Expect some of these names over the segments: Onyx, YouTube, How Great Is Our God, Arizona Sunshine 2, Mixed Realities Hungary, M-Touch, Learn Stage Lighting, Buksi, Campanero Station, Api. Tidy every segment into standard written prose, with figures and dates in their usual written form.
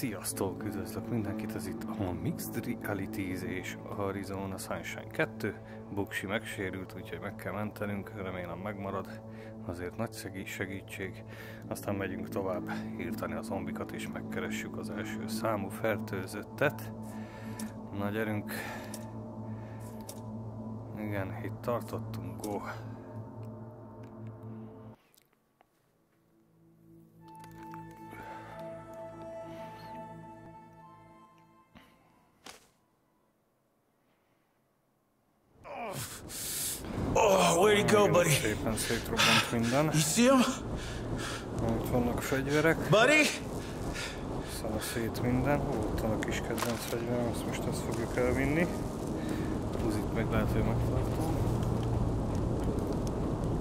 Sziasztok! Üdvözlök mindenkit, ez itt a Mixed Realities és Arizona Sunshine 2. Buksi megsérült, úgyhogy meg kell mentenünk, remélem megmarad, azért nagy segítség. Aztán megyünk tovább írtani a zombikat és megkeressük az első számú fertőzöttet. Na gyerünk! Igen, itt tartottunk, go! Oh, where'd he go, buddy? You see him? Buddy? Szanaszét minden. Ott van a kis kedvenc fegyverem, azt most ezt fogjuk elvinni. Húzít meg, lehet, hogy megtartom.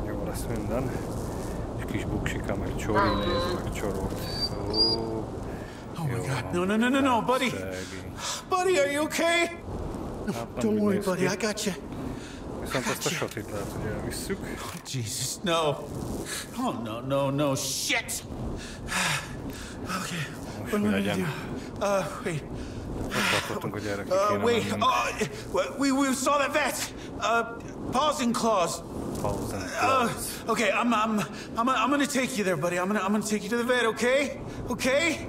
Jó lesz minden. És kis buksika meg csoró, nézd meg csorót. Oh my god, no, buddy! Buddy, are you okay? Don't worry, buddy, I got you. Oh, Jesus, no. Oh, no, shit. Okay, what am I gonna do? We saw that vet. Pausing claws. Okay, I'm gonna take you there, buddy. I'm gonna take you to the vet, okay? Okay?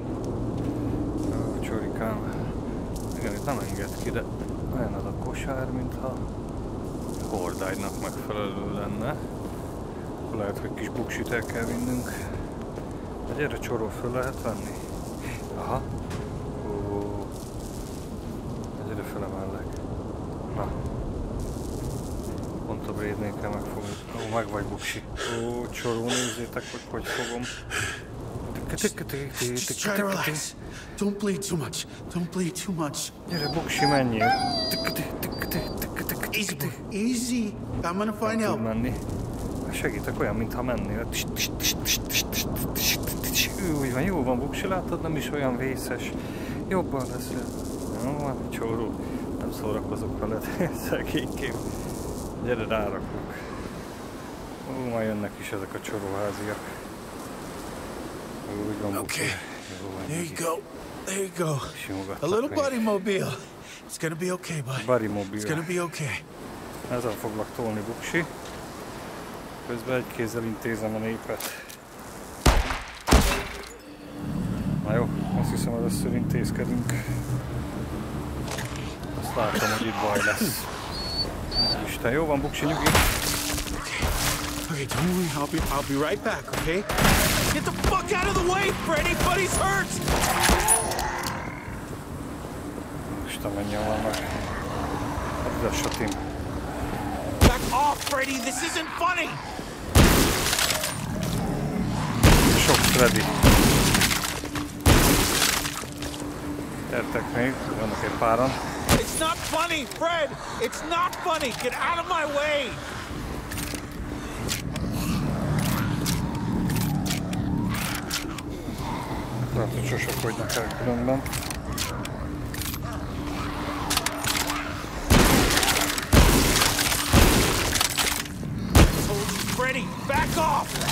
Hordágynak megfelelő lenne. Lehet, hogy kis buksit el kell vinnünk. Egy erre csoró föl lehet venni? Aha. Egyre felemellek. Na. Pont a bréd nélkül megfogom. Ó, meg vagy buksi. Ó, csoró, nézzétek, hogy fogom. Just try to relax. Don't bleed too much. Don't bleed too much. Gyere, buksi, menjél. Easy. I'm gonna find out. Segítek, olyan, mintha mennél. Úgy van, jó van, buksi, látod, nem is olyan vészes. Jobban lesz. Jó van, csóró. Nem szórakozok veled, szegénykém. Gyere, rárakjuk. Ó, majd jönnek is ezek a csoróháziak. Úgy van, buksi. There you go. There you go. A little buddy mobile. It's gonna be okay, buddy. It's gonna be okay. Ezzel foglak tolni, buksi. Közben egy kézzel intézem a népet. Na jó, azt hiszem először intézkedünk. Azt látom, hogy itt baj lesz. Isten, jó van, buksi, nyugi. Okay, don't worry, I'll be right back, okay? Get the fuck out of the way, Freddy! Buddy's hurt! Back off, Freddy! This isn't funny! Sok Freddy. Gyertek még, vannak egy páran. It's not funny, Fred! It's not funny! Get out of my way! Nem tudom, sosok vagynak el különben. Back off!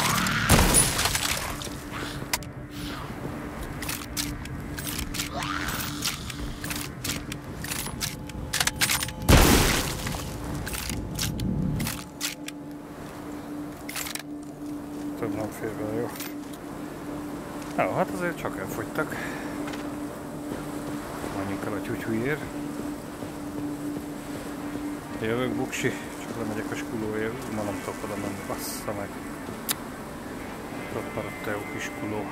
Több nem fér bele, jó. Jó, hát azért csak elfogytak. Mondjuk el a tyútyújér. Jövök, buksi. Lemegyek a skulóért, ma nem tudok oda menni, bassza meg. Ott maradt a jó kis skuló.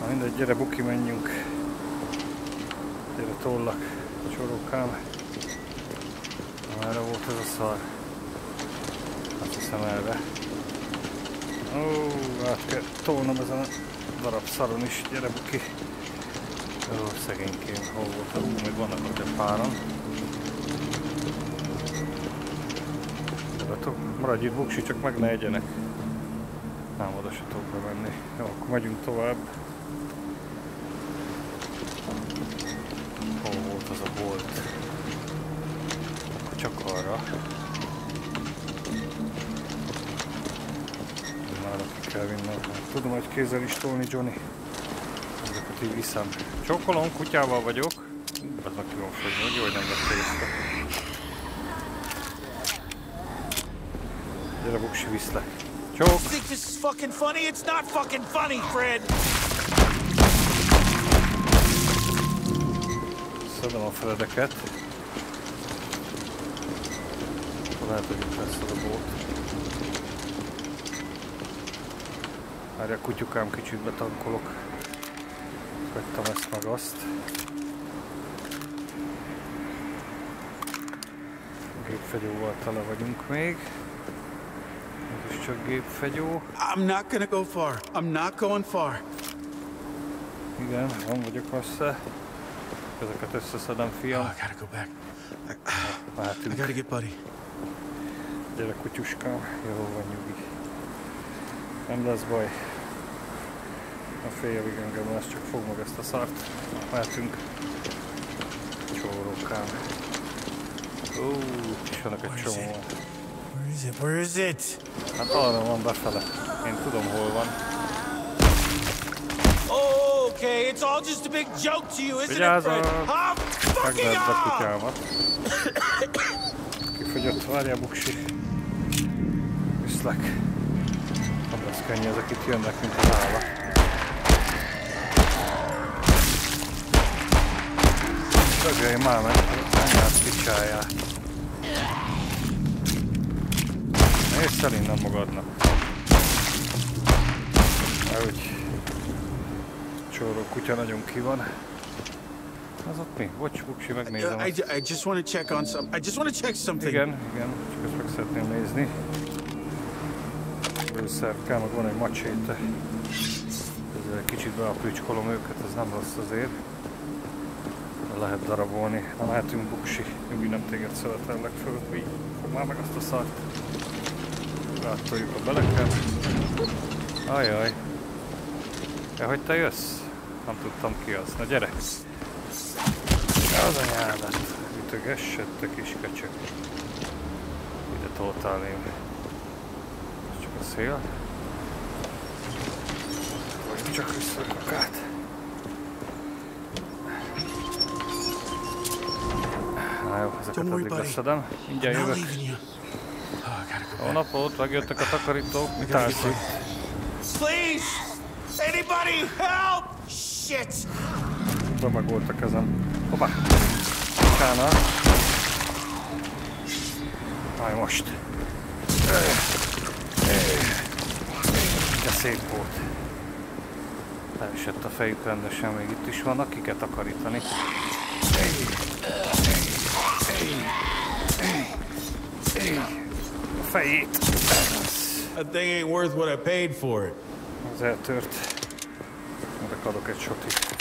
Na mindegy, gyere buki, menjünk. Gyere tollak, csorókám. Merre volt ez a szar? Hát hiszem erre. Ó, át kell tolnom ezen a darab szaron is, gyere buki. Ó, szegénykém, hol volt? Ó, még vannak ott egy páran. Maradj itt, buksi, csak meg ne egyenek. Nem, oda se tudok bemenni. Jó, akkor megyünk tovább. Hol volt az a bolt? Akkor csak arra. Már ki kell vinnem. Tudom, hogy kézzel is tolni, Johnny. Ezeket addig viszem. Csókolom, kutyával vagyok. Aznak jól fogni, hogy nem vette észre. Gyere, buksi, viszlek. Csók! Szedem a Fredeket. Lehet, hogy itt lesz a bót. Várj, a kutyukám, kicsit betankolok. Vettem ezt meg azt. Gépfegyóval tele vagyunk még. Ez is csak gépfegyó. I'm not going far. Igen, van vagyok messze. Ezeket összeszedem, fiam. I gotta go back. I gotta get buddy. Gyere, kutyuskám. Jól van, nyugi. Nem lesz baj. A féljövig engem lesz, csak fog meg ezt a szart. Mehetünk. Csórokám. Ó, és annak egy csomó. Where is it? Hát arra van befele. Én tudom, hol van. Okay, it's all just a big joke to you, isn't it, Fred? How fucking off! Kifogyott, várjál, buksi. Viszlek. Könnyű, ezek itt jönnek, mint az állat. Tögölj már meg, menját kicsáját. Nézd el innen magadnak. Ahogy csóró kutya nagyon ki van. Az ott mi? Bocs, buksi, megnézem. I just want to check something. Igen, csak ezt meg szeretném nézni. Őszerkám, meg van egy macséte. Ezzel kicsit beaprícskolom őket, ez nem rossz azért. Lehet darabolni. Na, lehetünk, buksi. Nyugi, nem téged szeretellek föl. Fogd már meg azt a szart. Rátoljuk a beleket. Ajaj. Ja, hogy te jössz? Nem tudtam ki az. Na gyere! Az anyádat! Ütögessett a kis köcsök. Ide toltál én. Szél. Vagy csak visszakok át. Na jó, ezeket addig leszedem. Mindjárt jövök. A napot, megjöttek a takarítók. Mit állsz itt? Please! Anybody help! Shit! Bemególt a kezem. Hoppá! Utána. Állj most. De szép volt. Leesett a fejük rendesen, még itt is vannak, kiket akarítani. A fejét! Ez eltört. Mondok, adok egy sotit.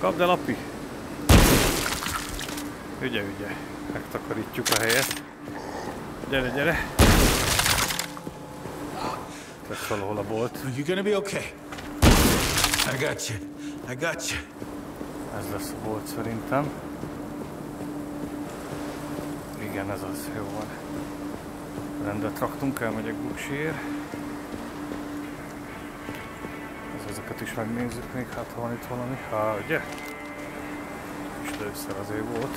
Kapd el, api! Ügye, megtakarítjuk a helyet. Gyere! That's all a bolt. You're gonna be okay. I got you. Ez lesz a bolt szerintem. Igen, ez az. Jó van. Rendet raktunk, elmegyek buksiért. Ezeket is megnézzük még, hát ha van itt valami. Há, ugye? És először azért volt.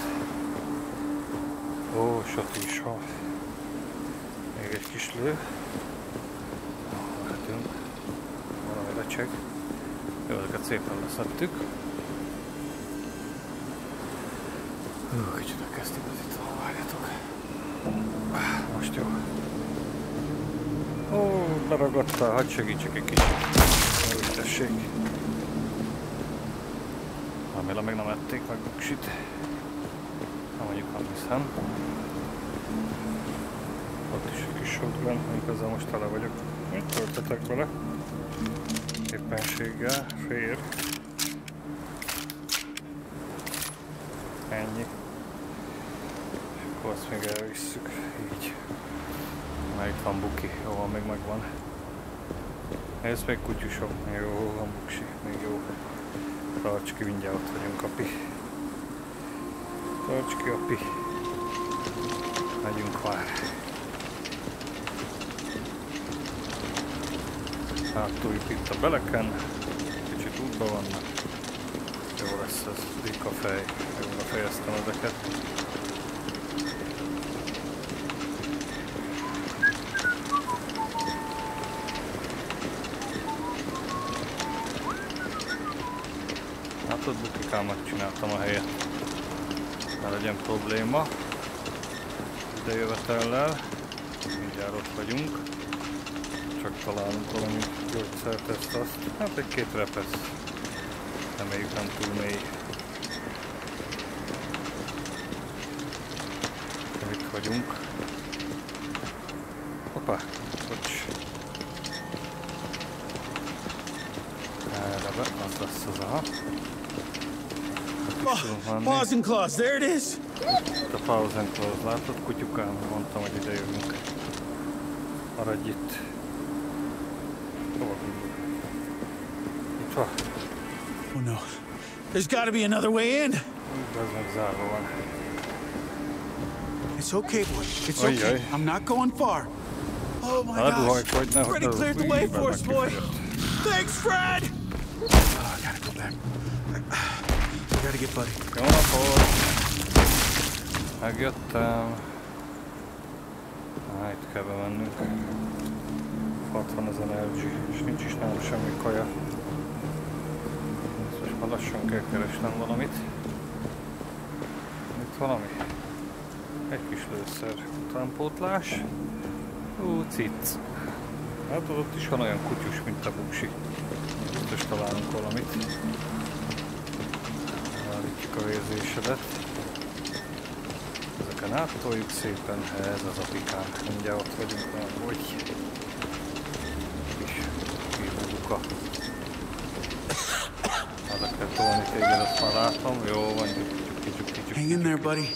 Ó, sot is, ha. Még egy kis lő. Valami lecseg. Jó, ezeket szépen leszedtük. Kicsit elkezdtük az itt, várjatok. Most jó. Ó, leragadtál, hadd segítsek egy kicsit. Úgy tessék. Remélem még nem ették meg buksit. Nem mondjuk, nem hiszem. Ott is egy kis shotgun, igazán most tele vagyok. Töltetek bele. Éppenséggel fér. Ennyi. És akkor azt még elvisszük. Így. Na, itt van buki. Jó van, még megvan. Ez meg kutyusom. Jó van, buksi. Még jó. Tarts ki, mindjárt ott vagyunk, api. Tarts ki, api. Megyünk már. Átújjuk itt a beleken, kicsit úgy Van jó lesz ez, dik a fej. Jól fejeztem ezeket. Hát ott bukikámat csináltam a helyet. Ne legyen probléma. Ide jövetellel. Mindjárt ott vagyunk. Csak találunk valami gyógyszert, ezt azt. Hát egy-két repesz. Reméljük nem túl mély. Itt vagyunk. Hoppá, kocs. Erre be, az lesz az aha. Thousand Claws, there it is! Itt a Thousand Claws, látod kutyukám? Mondtam, hogy ide jövünk. Maradj itt. Oh no. There's got to be another way in. It's okay, boy. It's okay. I'm not going far. Oh my gosh. Freddy cleared the way for us, boy. Thanks, Fred! Oh, I gotta go back. I gotta get Buddy. Come on, boy. I got them. Alright, kell mennünk. 60 000 energy, és nincs is nálam semmi kaja. Ha lassan kell keresnem valamit. Itt valami. Egy kis lőszer utánpótlás. Ú, cic. Hát ott is van olyan kutyus, mint a buksi. Biztos találunk valamit. Állítjuk a vérzésedet. Ezeken áttoljuk szépen. Ez az a pikánk. Mindjárt ott vagyunk már, hogy. Kis hírbuka. Hang in there, buddy.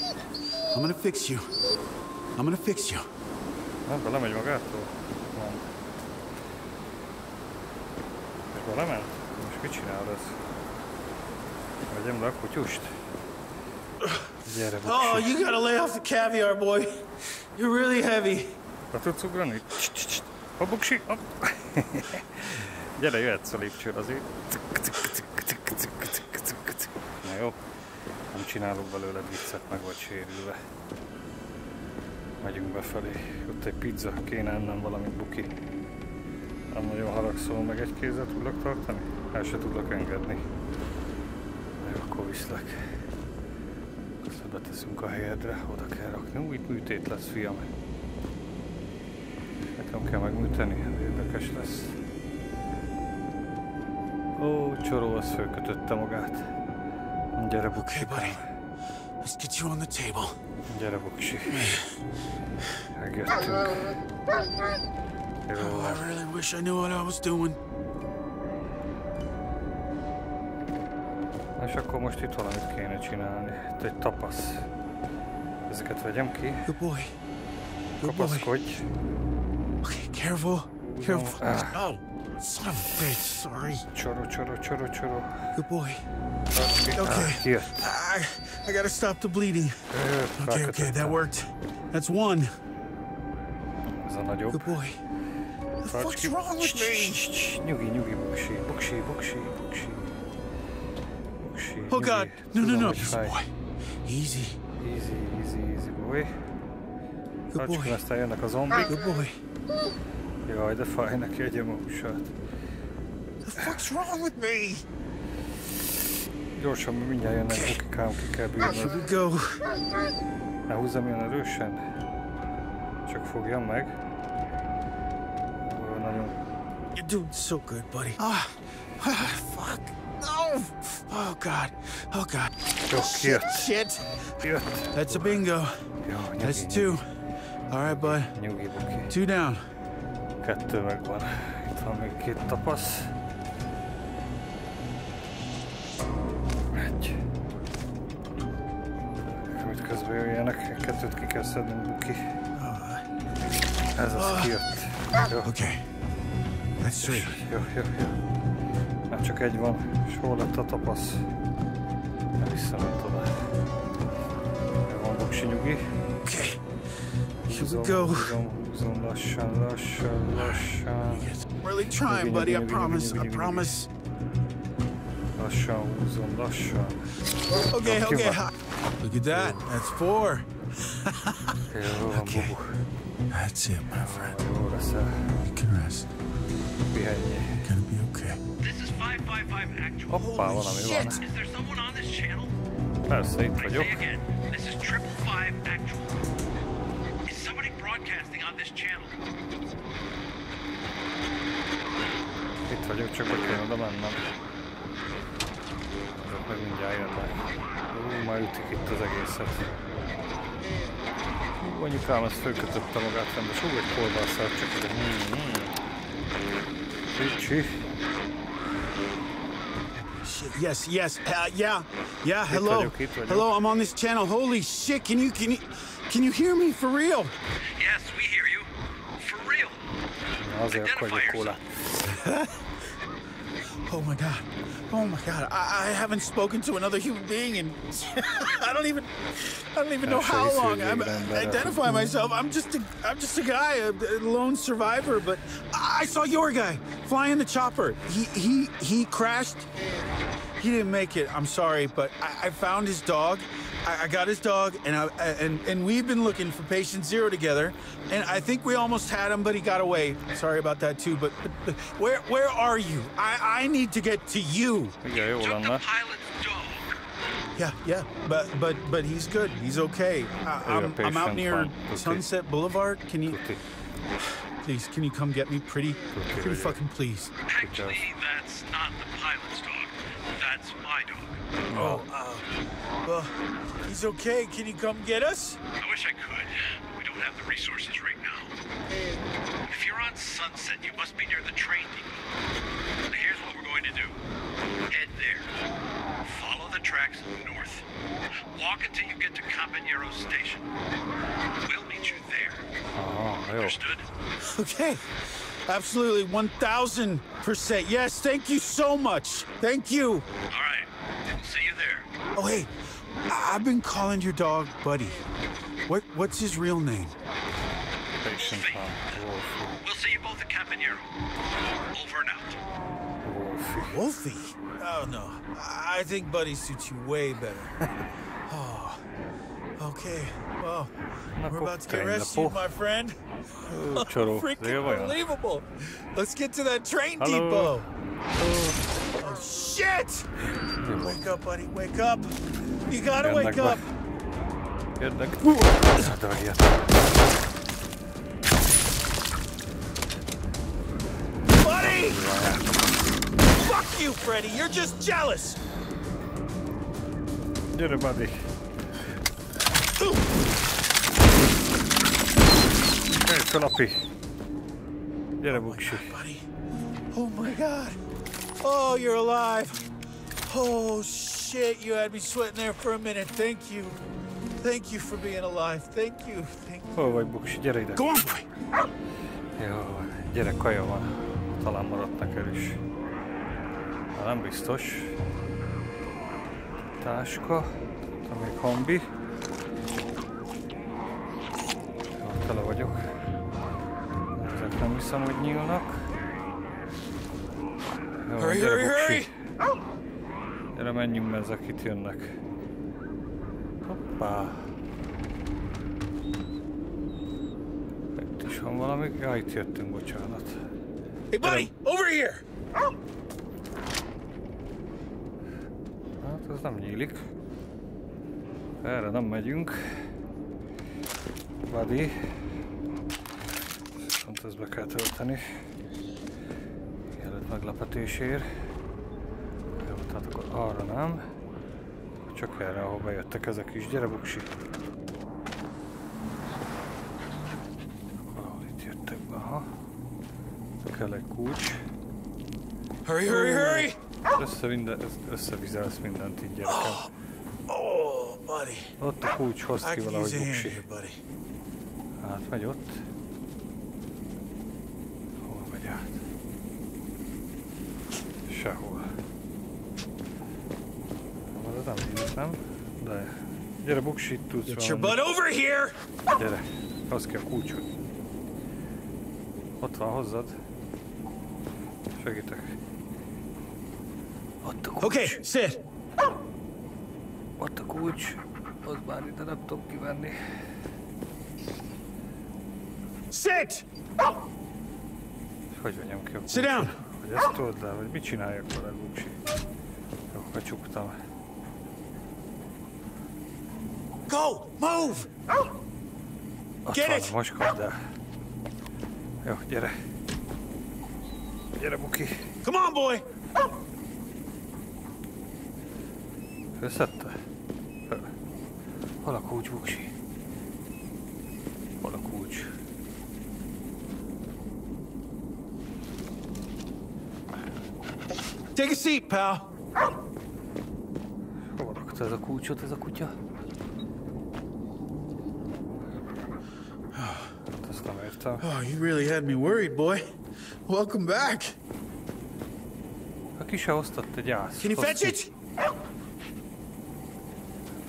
I'm gonna fix you. I'm gonna fix you. Oh, you gotta lay off the caviar, boy. You're really heavy. Gyere, jöhetsz a lépcsőre azért. Na jó, nem csinálok belőle viccet, meg vagy sérülve. Megyünk befelé. Ott egy pizza, kéne ennem valamit buki. Nem nagyon haragszol, meg egy kézzel tudlak tartani? El se tudlak engedni. Na jó, akkor viszlek. Köszön beteszünk a helyedre, oda kell rakni. Úgy műtét lesz, fiam. Nekem kell megműteni, ez érdekes lesz. Ó, csoró, az fölkötötte magát. Gyere, buksi. Gyere, buksi. Megjöttünk. Jó. És akkor most itt valamit kéne csinálni. Itt egy tapasz. Ezeket vegyem ki. Kapaszkodj. Careful. Careful. Son of a bitch, sorry. Choro. Good boy. Okay. I gotta stop the bleeding. Okay, that worked. That's one. Good boy. The fuck's wrong with me? Nyugi, Buxi. Oh god, no, easy boy. Easy boy. Good boy. Aztán jönnek a zombik. Good boy. Jaj, de fáj neki egy emósát. The fuck's wrong with me? Gyorsan, mindjárt jönnek bukikám, ki kell bírnod. Ne húzzam ilyen erősen. Csak fogjam meg. Nagyon... You're doing so good, buddy. Fuck. No. Oh god. Jó, kijött. That's a bingo. Jó, that's two. Alright, bud. Nyugi, buki. Two down. Kettő megvan. Itt van még két tapasz. Egy. Amit közben jöjjenek, kettőt ki kell szednünk, buki. Ez az kijött. Jó. Oké. Jó. Már csak egy van, és hol lett a tapasz? Nem visszament oda. Jó van, buksi, nyugi. Oké. Húzom lassan. Really trying, buddy, I promise. Aşağı uzun aşağı. Okay, okay. Look at that. That's four. Okay. That's it, my friend. You can rest. You're gonna be okay. This is 555 actual. Holy shit! Is there someone on this channel? I say again, this is 555 actual. Is somebody broadcasting on this channel? Itt vagyok, csak hogy kell oda mennem. Azok meg mindjárt jönnek. Már ütik itt az egészet. Anyukám ezt fölkötötte magát rendben, és egy kolbászát csak ide. Ricsi. Yes, yes, yeah, hello. Hello, I'm on this channel. Holy shit, can you hear me for real? Yes, we hear you. For real. Azért akkor egy kólát. Oh my god! I haven't spoken to another human being in I don't even know how long. I identify myself. I'm just a guy, a lone survivor. But I saw your guy flying the chopper. He crashed. He didn't make it. I'm sorry, but I found his dog. I got his dog, and we've been looking for patient zero together, and I think we almost had him, but he got away. Sorry about that too, but where are you? I need to get to you. You took the pilot's dog. Yeah, but he's good. He's okay. I'm out near Sunset Boulevard. Can you please? Can you come get me, pretty fucking please? Actually, that's not the pilot's dog. That's my dog. Well, he's okay. Can you come get us? I wish I could, but we don't have the resources right now. If you're on Sunset, you must be near the train depot. Now here's what we're going to do. Head there. Follow the tracks north. Walk until you get to Campanero Station. We'll meet you there. Understood? Okay. Absolutely, 1000%. Yes, thank you so much. Thank you. All right, see you there. Oh, hey, I've been calling your dog Buddy. What's his real name? Patient. We'll see you both at Campanero. Over and out. Wolfie? Oh, no. I think Buddy suits you way better. Oh, okay. Well, we're about to get rescued, my friend. Oh, freaking unbelievable. Let's get to that train depot. Oh, shit! Wake up, buddy. Wake up. You gotta wake up. Buddy! Fuck you, Freddy. You're just jealous. Get it, buddy. Buddy. Oh my god. Oh, you're alive. Oh shit, you had me sweating there for a minute. Thank you. Thank you for being alive. Thank you. Oh, vagy buksi, gyere ide. Go on, boy. Jó, gyere, kaja van. Talán maradnak el is. Na, nem biztos. Táska. Tudom, egy kombi. Jó, tele vagyok. Nem hiszem, hogy nyílnak. Jó, gyere, Buksi. Gyere, menjünk, mert ezek itt jönnek. Hoppá. Itt is van valami. Ja, itt jöttünk, bocsánat. Hey, buddy! Over here! Hát, ez nem nyílik. Erre nem megyünk. Buddy. Ezt be kell tölteni. Mielőtt meglepetés ér. Jó, tehát akkor arra nem. Csak erre, ahol bejöttek ezek is. Gyere, Buksi! Valahol itt jöttek be, ha? Kell egy kulcs. Hurry, hurry, hurry! Összevizelsz mindent így, gyerekem. Ott a kulcs, hozd ki valahogy, Buksi. Hát, megy ott. Sehol. Nem hiszem, de gyere, Buksi, itt tudsz valami. Get your butt over here! Gyere, az ki a kulcsot. Ott van, hozzad. Segítek. Okay, sit. What the coach? Sit! Sit down! Go! Move! Get it! Come on, boy! Hol a kulcs, Buksi? Hol a kulcs? Take a seat, pal! Hol rakta ez a kulcsot, ez a kutya? Oh, you really had me worried, boy. Welcome back. Can you fetch it?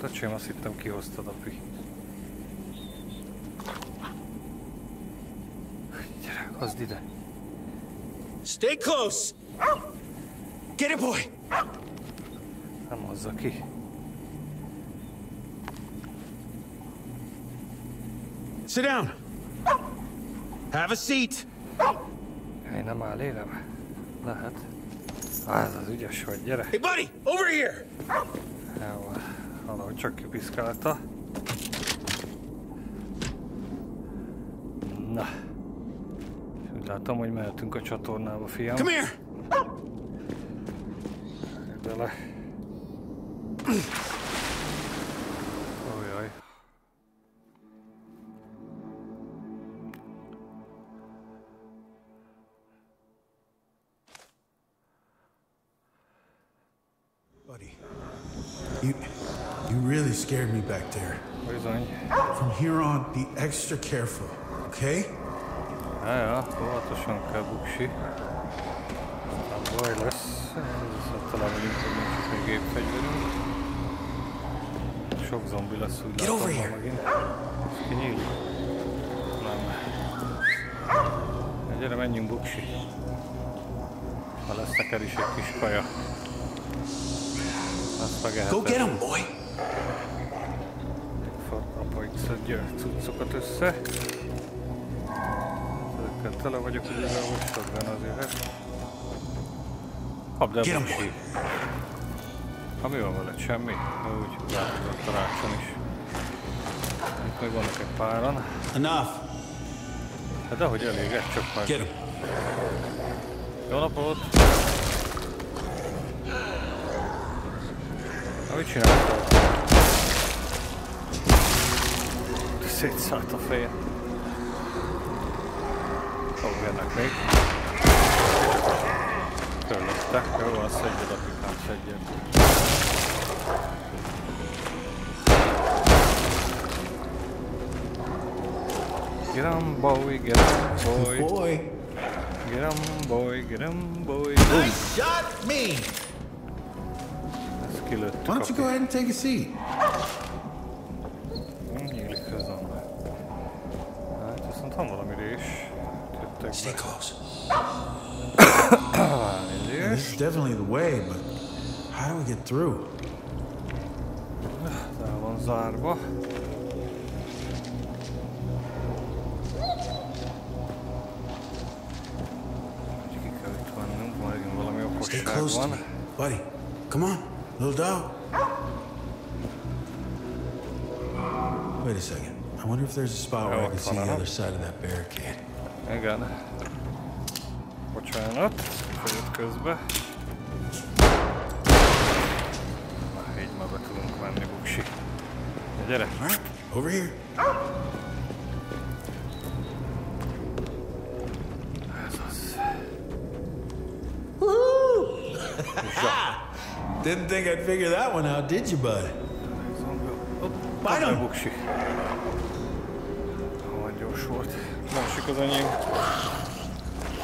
Tacsém, azt hittem kihoztad a pi. Gyere, hozd ide. Stay close! Get it, boy! Nem hozza ki. Sit down! Have a seat! Hey, nem áll élem. Lehet. Ez az ügyes vagy, gyere. Hey, buddy! Over here! Jó. Valahogy csak kipiszkálta. Na. Úgy látom, hogy mehetünk a csatornába, fiam. Come here! Bele. Ojjaj. Buddy. You really scared me back there. From here on, be extra careful, okay? Yeah, get over here. Gyere, menjünk, Buksi. Ha lesz neked is egy kis kaja. Go get him, boy! Cuccokat össze. Ezekkel tele vagyok, hogy ezzel most van az élet. Habd el, Buksi! Ha mi van veled? Semmi? Úgy látom a tanácson is. Itt még vannak egy páran. Enough! Hát ahogy elég, ez csak már... Jó napot! Na, mit csináltál? Szétszállt a feje. Fogjanak még. Körlöttek, jó van, szedjed a pikát, szedjed. Get on, boy, get on, boy. Boy. Get on, boy, get on, boy. Nice shot, me! Ezt kilőttük. Why don't you go ahead and take a seat? Stay close. This is definitely the way, but how do we get through? That one's zárva. Stay close to me, buddy. Come on, little dog. Wait a second. I wonder if there's a spot where I can see the other side of that barricade. Igen. Bocsánat, fejött közbe. Már így már be tudunk menni, Buksi. Gyere! Over here! Ez az. Woohoo! Didn't think I'd figure that one out, did you, bud? Bájnom! Buksi! Van gyors volt. Másik az enyém.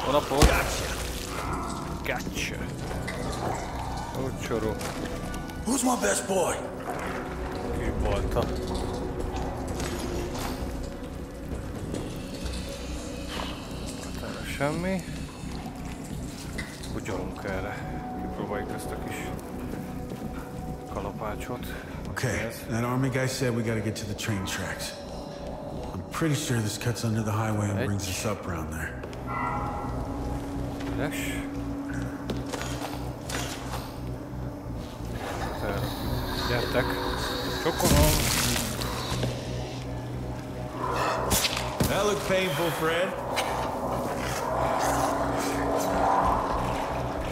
A napot. Gotcha. Ocsoró. Who's my best boy? Ki voltam. Semmi. Butyolunk erre. Kipróbáljuk ezt a kis kalapácsot. Okay, that army guy said we gotta get to the train tracks. I'm pretty sure this cuts under the highway and brings us up around there. Gyertek! Csokkolom! That looked painful, Fred.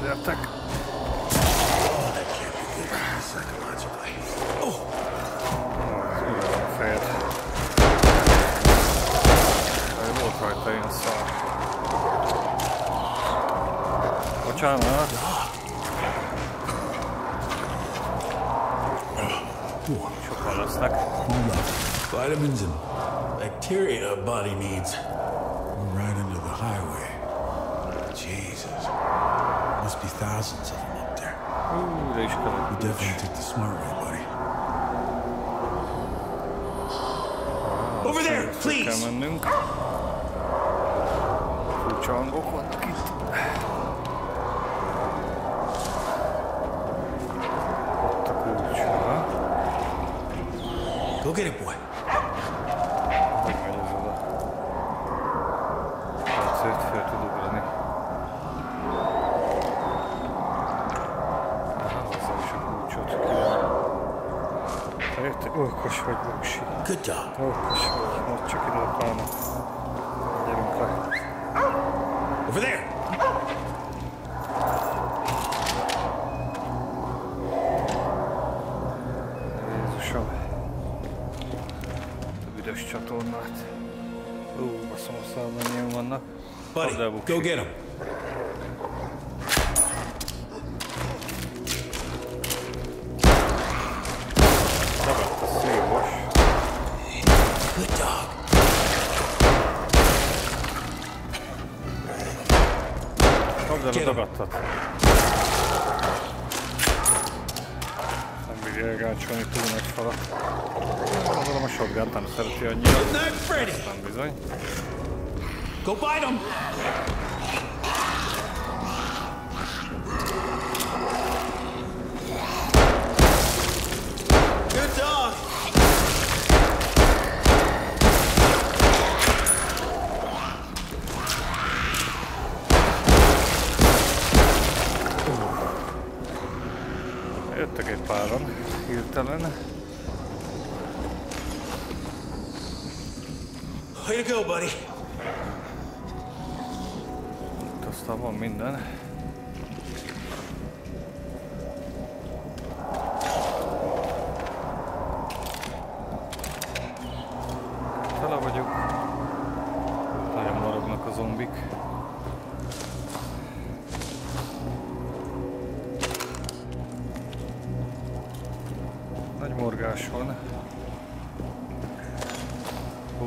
Gyertek! Oh, that can't be good psychologically. Oh! Fred. I will try playing some. Watch out, man. Sokan lesznek. Vitamins and bacteria our body needs. We're right under the highway. Jesus. Must be thousands of them up there. We definitely took the smart way, buddy. Over there, please! Go get it, boy. Good job. Over there. Buddy, go get him. Good dog. Get him. Good night, Freddy. Go bite him! Good dog! Jöttek egy páran, hirtelen. Way to go, buddy! Aztán van minden. Tele vagyok. Nagyon marognak a zombik. Nagy morgás van. Hú,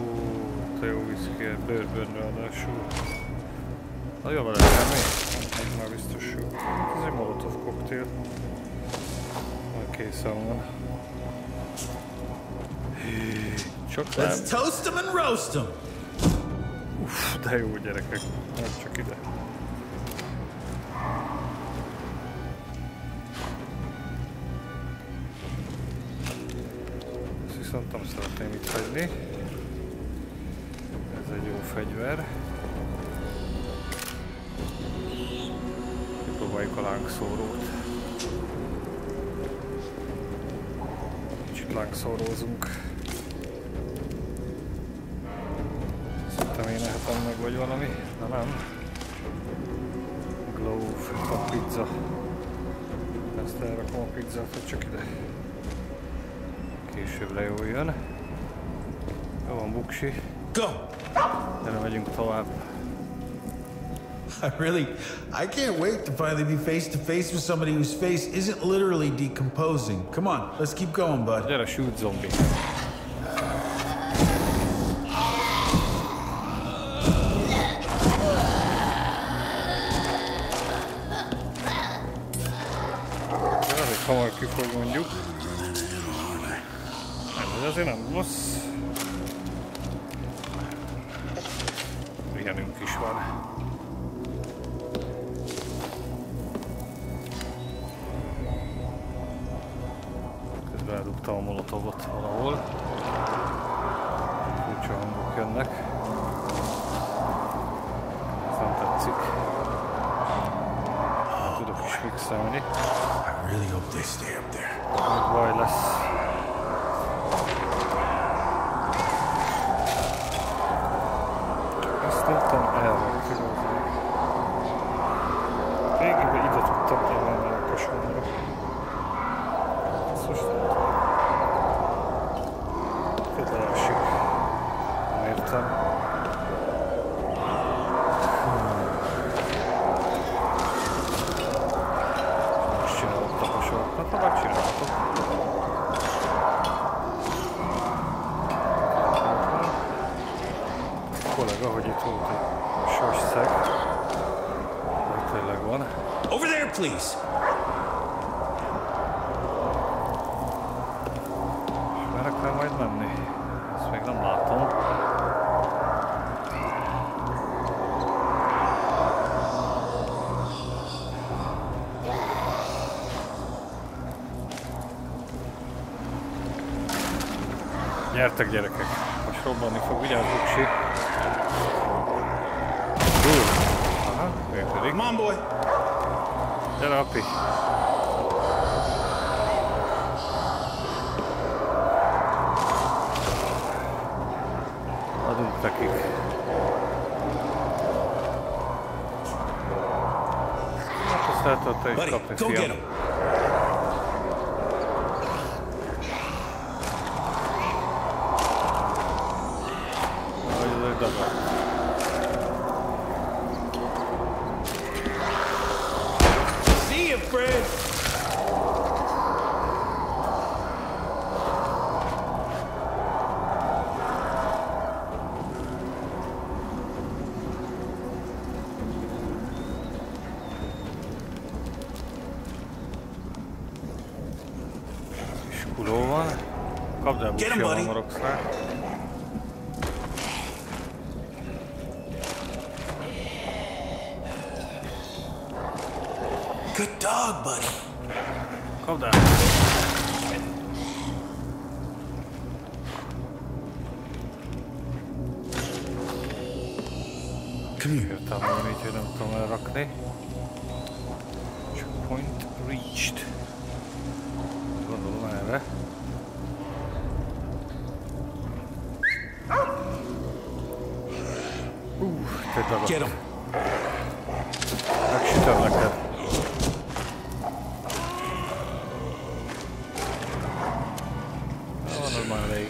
te jó viszkér, bőrbőn ráadásul. Nagyon vele semmi, egy már biztos jó. Ez egy molotov koktél. Már készen van. Csak nem. Let's toast them and roast them! Uff, de jó gyerekek. Nem csak ide. Ezt viszont nem szeretném itt hagyni. Ez egy jó fegyver. Próbáljuk a lángszórót. Kicsit lángszórózunk. Szerintem én lehetem meg, vagy valami? De nem. Glove, a pizza. Ezt elrakom a pizzát, hogy csak ide. Később le jól jön. Jó van, buksi. Go! Erre megyünk tovább. I can't wait to finally be face to face with somebody whose face isn't literally decomposing. Come on, let's keep going, bud. I gotta shoot zombie. találtam a molotovot valahol. Furcsa hangok jönnek. Ez nem tetszik. Nem tudok is fixelni. Nagy baj lesz. Ezt tettem el, különböző. Régiben ide tudtam találni a kosomra. Over there, please. Gyertek, gyerekek! Most robbanni fog, vigyázzuk, si! Aha, működik. Gyere, api! Adunk nekik. Hát azt lehet, hogy te is kapni, fiam. Get him, buddy. Good dog, buddy. Calm down. Come here. Checkpoint reached. Get him. Actually, don't like that. Oh, no, my leg.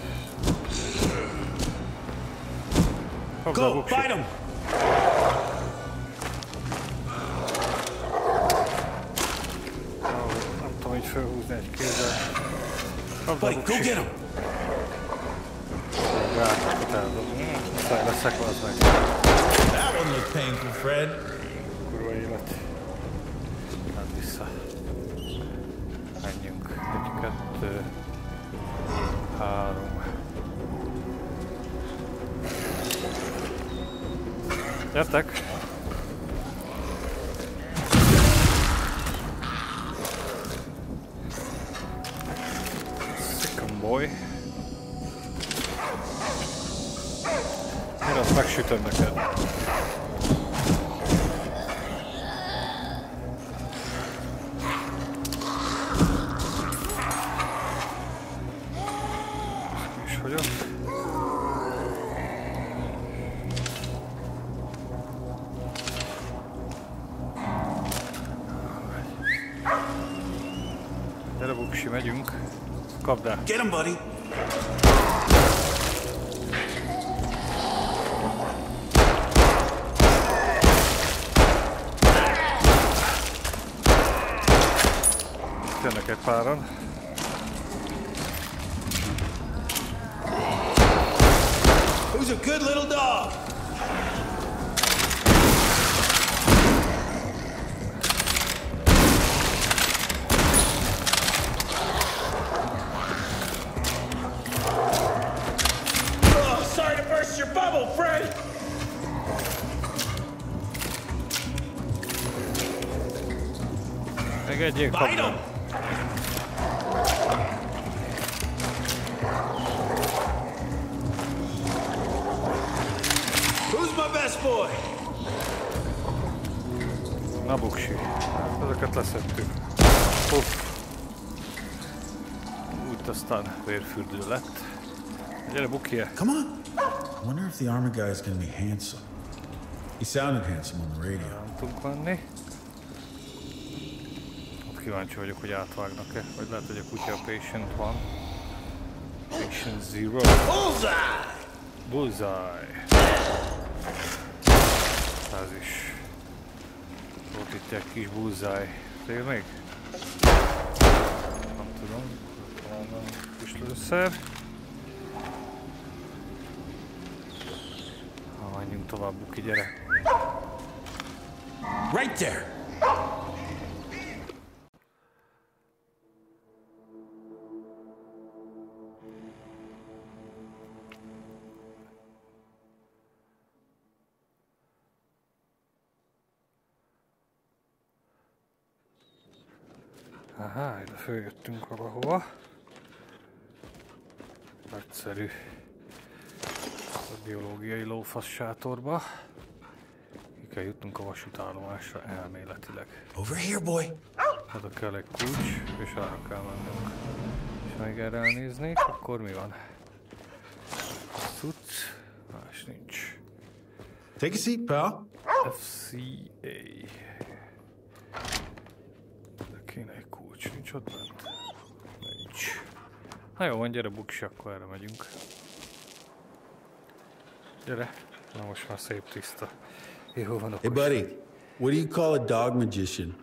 Go, fight him. Oh, I'm trying to figure out who's that kid. Buddy, go get him. That one looked painful, Fred. Kurva élet. Hát vissza. Menjünk. 1, 2, 3. Gyertek! Second boy. Azt megsütöm neked. És hogy ott? Gyere, buksi, megyünk. Kapd el. Get him, buddy! Jönnek egy páran. Who's a good little dog? Oh, sorry to burst your bubble, Fred. Engedjék kapni. Bite him. best boy. Na bok şey. Ezeket leszettük. Hopp. Úgy aztán vérfürdő lett. Gyere, bukje. Come on. I wonder if the armor guy is going to be handsome. He sounded handsome on the radio. Nem tudunk lenni. Ott kíváncsi vagyok, hogy átvágnak-e. Vagy lehet, hogy a kutya patient van. Patient zero. Bullseye! Bullseye. Ez is. Ott itt egy kis bullseye. Téged még? Nem tudom. Talán kis lőszer. Menjünk tovább, Buki, gyere. Right there. Aha, ide följöttünk valahova. Nagyszerű. A biológiai lófasz sátorba. Ki kell jutnunk a vasútállomásra elméletileg. Over here, boy! Oda kell egy kulcs, és arra kell mennünk. És ha még erre elnéznék, akkor mi van? Cucc, más nincs. Take a seat, pal! FCA. De kéne egy kulcs, nincs ott bent? Nincs. Na jó van, gyere Buksi, akkor erre megyünk. Hey buddy, what do you call a dog magician?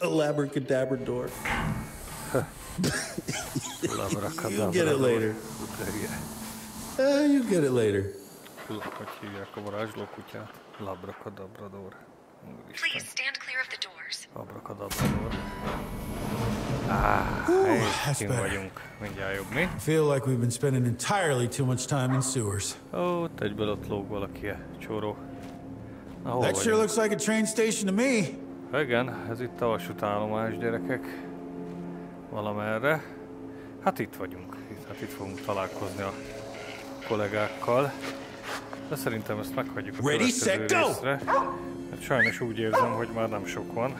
A labracadabra door. You'll get it later. You'll get it later. Please stand clear of the doors. Ah, that's better. I feel like we've been spending entirely too much time in sewers. Oh, that sure looks like a train station to me. Igen, ez itt a vasútállomás, gyerekek. Valamerre. Hát itt vagyunk. Hát itt fogunk találkozni a kollégákkal. De szerintem ezt meghagyjuk a következő részre. Hát sajnos úgy érzem, hogy már nem sok van.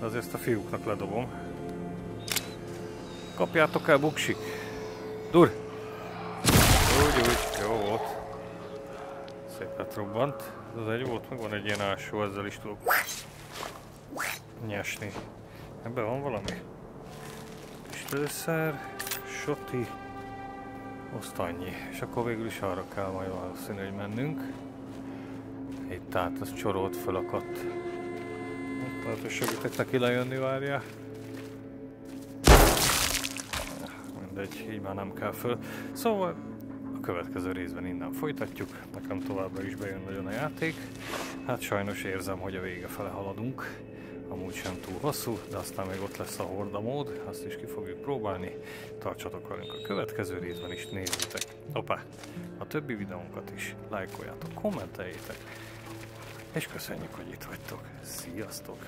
De azért ezt a fiúknak ledobom. Kapjátok el, Buksik! Dur! Úgy, jó volt. Szépet robbant. Ez az egy volt, meg van egy ilyen ásó, ezzel is tudok nyesni. Ebben van valami? Stőszer, soti, osztannyi. És akkor végül is arra kell majd valószínű, hogy mennünk. Itt át, az csorolt, fölakadt. Lehet, hogy segítek neki lejönni, várjál. Mindegy, így már nem kell föl. Szóval a következő részben innen folytatjuk. Nekem továbbra is bejön nagyon a játék. Hát sajnos érzem, hogy a vége fele haladunk. Amúgy sem túl hosszú, de aztán még ott lesz a horda mód. Azt is ki fogjuk próbálni. Tartsatok velünk a következő részben is, nézzétek. Hoppá! A többi videónkat is lájkoljátok, kommenteljétek. És köszönjük, hogy itt vagytok. Sziasztok!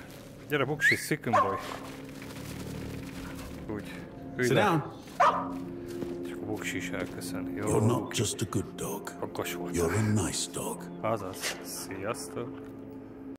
Gyere Buksi, szikünk boly! Úgy. Sit down. You're not just a good dog. You're a nice dog.